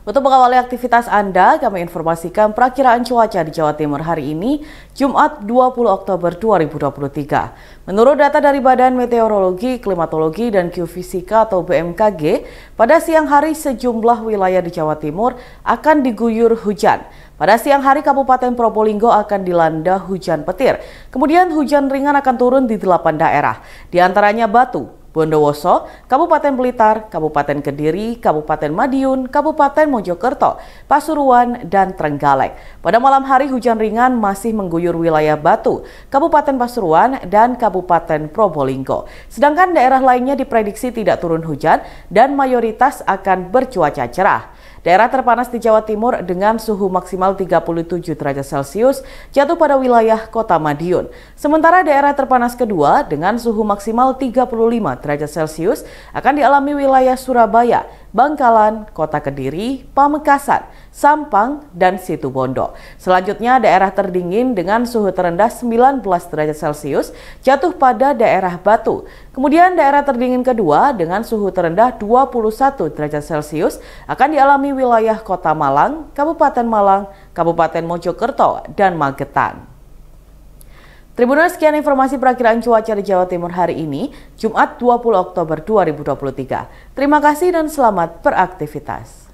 Untuk mengawali aktivitas Anda, kami informasikan perakiraan cuaca di Jawa Timur hari ini, Jumat 20 Oktober 2023. Menurut data dari Badan Meteorologi, Klimatologi, dan Geofisika atau BMKG, pada siang hari sejumlah wilayah di Jawa Timur akan diguyur hujan. Pada siang hari, Kabupaten Probolinggo akan dilanda hujan petir. Kemudian hujan ringan akan turun di 8 daerah, di antaranya Batu, Bondowoso, Kabupaten Blitar, Kabupaten Kediri, Kabupaten Madiun, Kabupaten Mojokerto, Pasuruan, dan Trenggalek. Pada malam hari hujan ringan masih mengguyur wilayah Batu, Kabupaten Pasuruan, dan Kabupaten Probolinggo. Sedangkan daerah lainnya diprediksi tidak turun hujan dan mayoritas akan bercuaca cerah. Daerah terpanas di Jawa Timur dengan suhu maksimal 37 derajat Celcius jatuh pada wilayah Kota Madiun. Sementara daerah terpanas kedua dengan suhu maksimal 35 derajat Celcius akan dialami wilayah Surabaya, Bangkalan, Kota Kediri, Pamekasan, Sampang, dan Situbondo. Selanjutnya daerah terdingin dengan suhu terendah 19 derajat Celcius jatuh pada daerah Batu. Kemudian daerah terdingin kedua dengan suhu terendah 21 derajat Celcius akan dialami wilayah Kota Malang, Kabupaten Malang, Kabupaten Mojokerto, dan Magetan. Tribuners, sekian informasi perakiraan cuaca di Jawa Timur hari ini, Jumat 20 Oktober 2023. Terima kasih dan selamat beraktivitas.